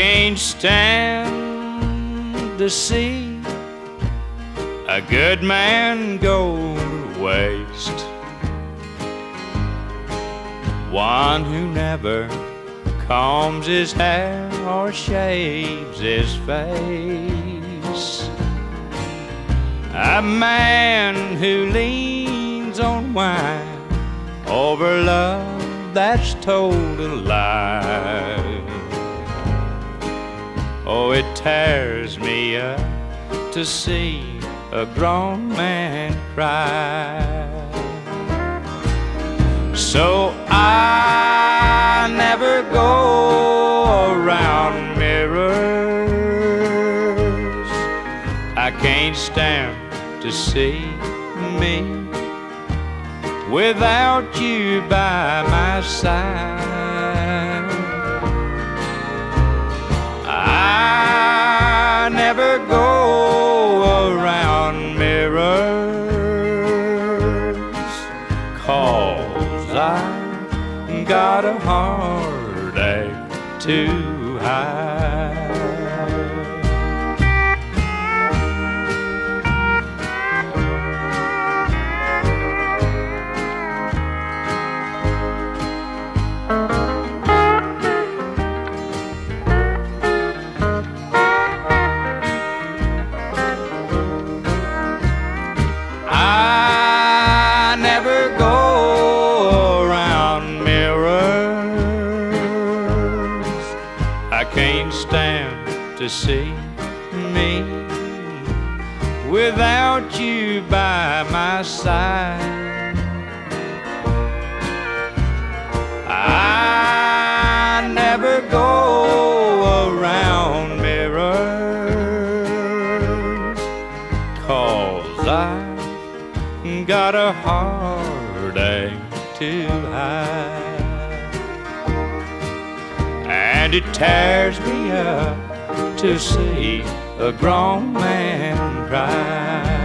can't stand to see a good man go to waste, one who never combs his hair or shaves his face, a man who leans on wine over love that's told a lie. Oh, it tears me up to see a grown man cry. So I never go around mirrors. I can't stand to see me without you by my side. I never go around mirrors, 'cause I got a heartache to hide. To see me without you by my side, I never go around mirrors, 'cause I got a heartache to hide, and it tears me up to see a grown man cry.